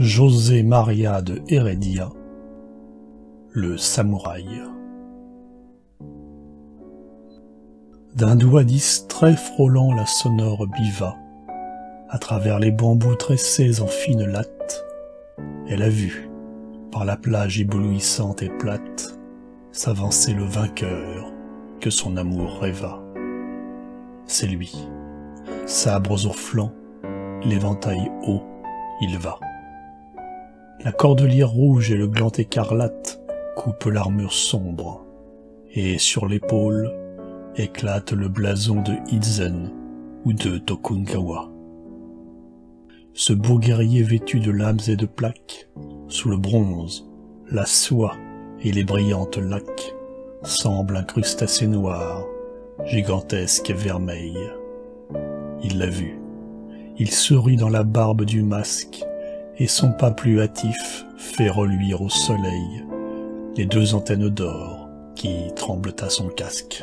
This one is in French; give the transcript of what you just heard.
José Maria de Heredia, le samouraï. D'un doigt distrait frôlant la sonore biva, à travers les bambous tressés en fines lattes, elle a vu, par la plage éblouissante et plate, s'avancer le vainqueur que son amour rêva. C'est lui, sabres aux flancs, l'éventail haut, il va. La cordelière rouge et le gland écarlate coupent l'armure sombre, et sur l'épaule éclate le blason de Hizen ou de Tokugawa. Ce beau guerrier vêtu de lames et de plaques, sous le bronze, la soie et les brillantes laques, semble un crustacé noir, gigantesque et vermeil. Il l'a vu, il sourit dans la barbe du masque, et son pas plus hâtif fait reluire au soleil les deux antennes d'or qui tremblent à son casque.